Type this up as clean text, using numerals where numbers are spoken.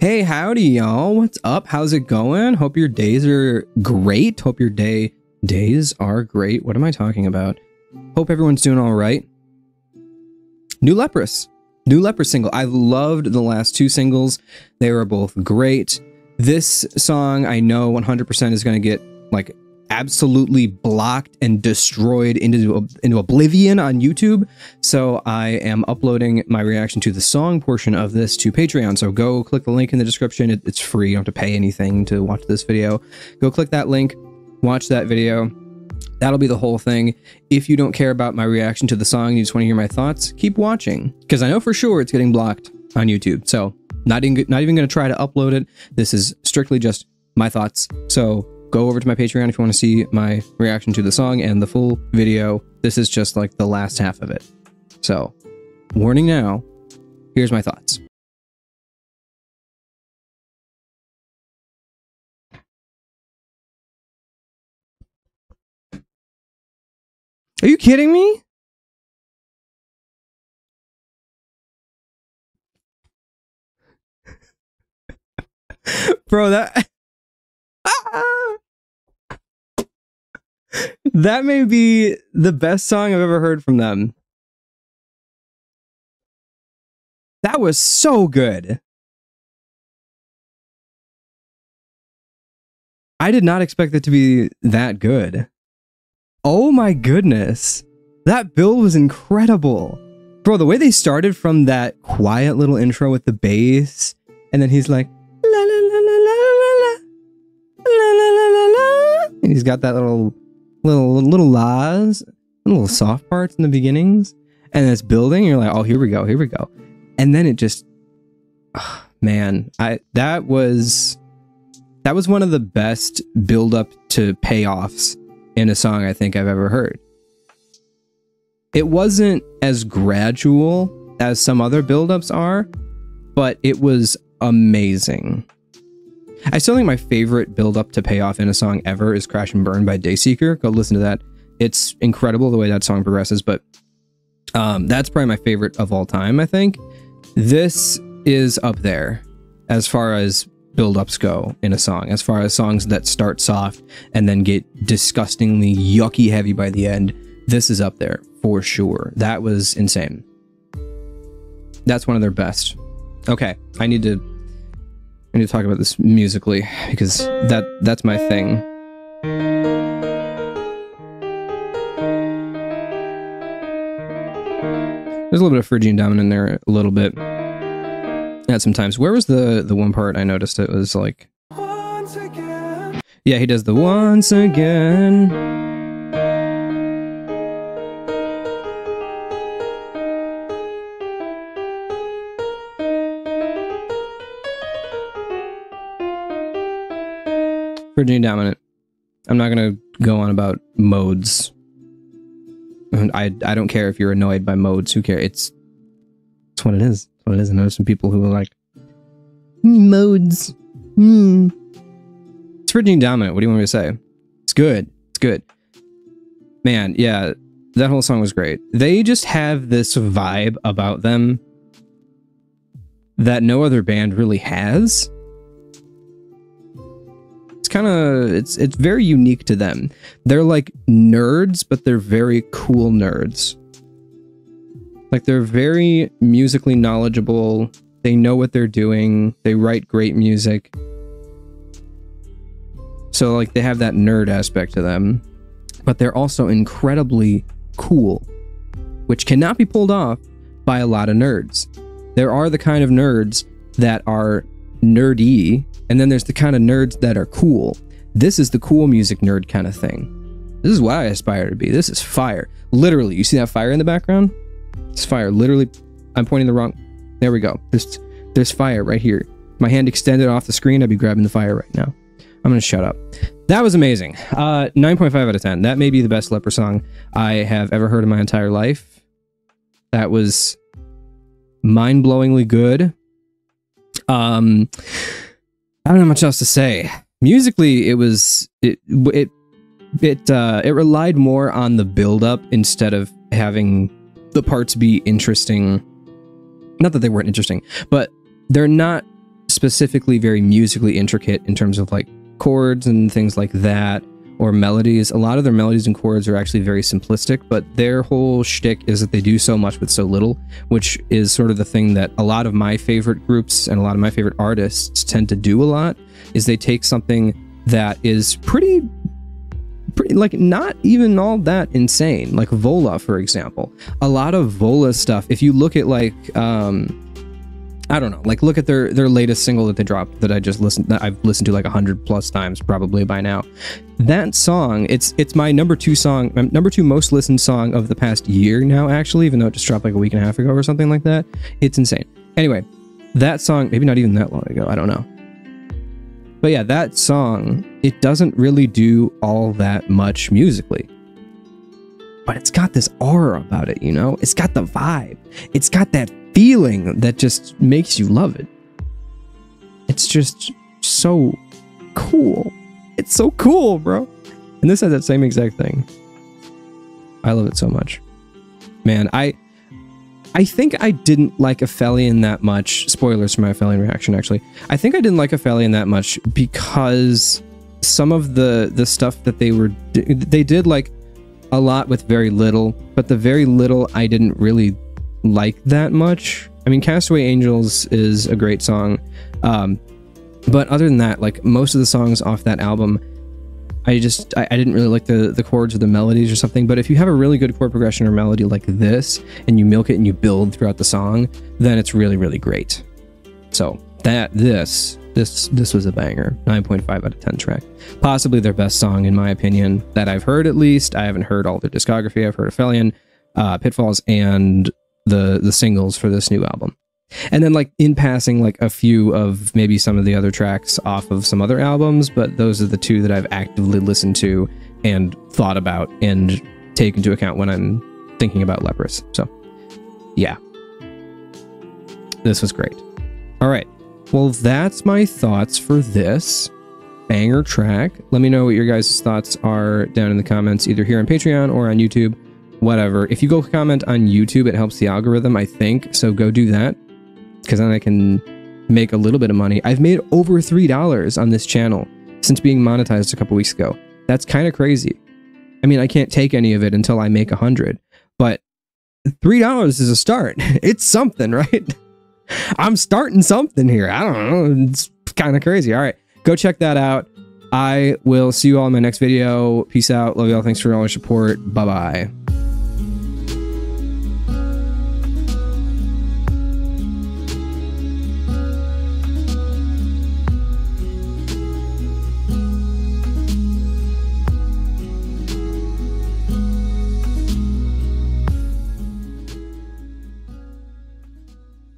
Hey, howdy, y'all. What's up? How's it going? Hope your days are great. Hope your days are great. What am I talking about? Hope everyone's doing all right. New Leprous single. I loved the last two singles. They were both great. This song, I know 100% is going to get like absolutely blocked and destroyed into oblivion on YouTube. So I am uploading my reaction to the song portion of this to Patreon. So go click the link in the description. It's free. You don't have to pay anything to watch this video. Go click that link, watch that video. That'll be the whole thing. If you don't care about my reaction to the song and you just want to hear my thoughts, keep watching, because I know for sure it's getting blocked on YouTube. So not even going to try to upload it. This is strictly just my thoughts. So go over to my Patreon if you want to see my reaction to the song and the full video. This is just like the last half of it. So, warning now, here's my thoughts. Are you kidding me? Bro, that... That may be the best song I've ever heard from them. That was so good. I did not expect it to be that good. Oh my goodness. That build was incredible. Bro, the way they started from that quiet little intro with the bass, and then he's like, la la la la la la la la la la la, and he's got that little las, little soft parts in the beginnings, and it's building. You're like, oh, here we go, and then it just, oh, man, that was one of the best build up to payoffs in a song I think I've ever heard. It wasn't as gradual as some other buildups are, but it was amazing. I still think my favorite build-up to payoff in a song ever is Crash and Burn by Dayseeker. Go listen to that. It's incredible the way that song progresses, but that's probably my favorite of all time, I think. This is up there as far as build-ups go in a song, as far as songs that start soft and then get disgustingly yucky heavy by the end. This is up there for sure. That was insane. That's one of their best. Okay, I need to talk about this musically, because that's my thing. There's a little bit of Phrygian dominant in there, a little bit. At sometimes, where was the one part I noticed? It was like, once again. Yeah, he does the once again. Phrygian dominant. I'm not gonna go on about modes. I don't care if you're annoyed by modes. Who cares? It's what it is. It's what it is. I know some people who are like, modes. It's Phrygian dominant. What do you want me to say? It's good. It's good. Man, yeah, that whole song was great. They just have this vibe about them that no other band really has. It's very unique to them. They're like nerds, but they're very cool nerds. Like, they're very musically knowledgeable. They know what they're doing. They write great music. So like, they have that nerd aspect to them, but they're also incredibly cool, which cannot be pulled off by a lot of nerds. There are the kind of nerds that are nerdy, and then there's the kind of nerds that are cool. This is the cool music nerd kind of thing. This is what I aspire to be. This is fire. Literally, you see that fire in the background? It's fire. Literally, I'm pointing the wrong... There we go. There's fire right here. My hand extended off the screen, I'd be grabbing the fire right now. I'm gonna shut up. That was amazing. 9.5 out of 10. That may be the best Leper song I have ever heard in my entire life. That was mind-blowingly good. I don't know much else to say. Musically, it relied more on the build-up instead of having the parts be interesting. Not that they weren't interesting, but they're not specifically very musically intricate in terms of like chords and things like that, or melodies. A lot of their melodies and chords are actually very simplistic, but their whole shtick is that they do so much with so little, which is sort of the thing that a lot of my favorite groups and a lot of my favorite artists tend to do a lot, is they take something that is pretty like not even all that insane, like Vola, for example. A lot of Vola stuff, if you look at like, I don't know, like look at their latest single that they dropped that I've listened to like 100+ times probably by now. That song, it's my number two most listened song of the past year now, actually, even though it just dropped like a week and a half ago or something like that. It's insane. Anyway, that song, maybe not even that long ago, I don't know. But yeah, that song, it doesn't really do all that much musically, but it's got this aura about it, you know? It's got the vibe. It's got that feeling that just makes you love it. It's just so cool. It's so cool, bro. And this has that same exact thing. I love it so much. Man, I think I didn't like Aphelion that much. Spoilers for my Aphelion reaction, actually. I think I didn't like Aphelion that much because some of the stuff that they did like a lot with very little, but the very little I didn't really like that much. I mean, Castaway Angels is a great song, but other than that, like most of the songs off that album, I didn't really like the chords or the melodies or something. But if you have a really good chord progression or melody like this, and you milk it and you build throughout the song, then it's really, really great. So that this was a banger. 9.5 out of 10 track. Possibly their best song in my opinion that I've heard, at least. I haven't heard all their discography. I've heard Aphelion, Pitfalls, and the singles for this new album. And then like in passing, like a few of maybe some of the other tracks off of some other albums, but those are the two that I've actively listened to and thought about and take into account when I'm thinking about Leprous. So yeah, this was great. All right, well, that's my thoughts for this banger track. Let me know what your guys' thoughts are down in the comments, either here on Patreon or on YouTube, whatever. If you go comment on YouTube, it helps the algorithm, I think, so go do that, because then I can make a little bit of money. I've made over $3 on this channel since being monetized a couple weeks ago. That's kind of crazy. I mean, I can't take any of it until I make 100, but $3 is a start. It's something, right? I'm starting something here. I don't know, it's kind of crazy. All right, go check that out. I will see you all in my next video. Peace out, love y'all, thanks for all your support. Bye bye.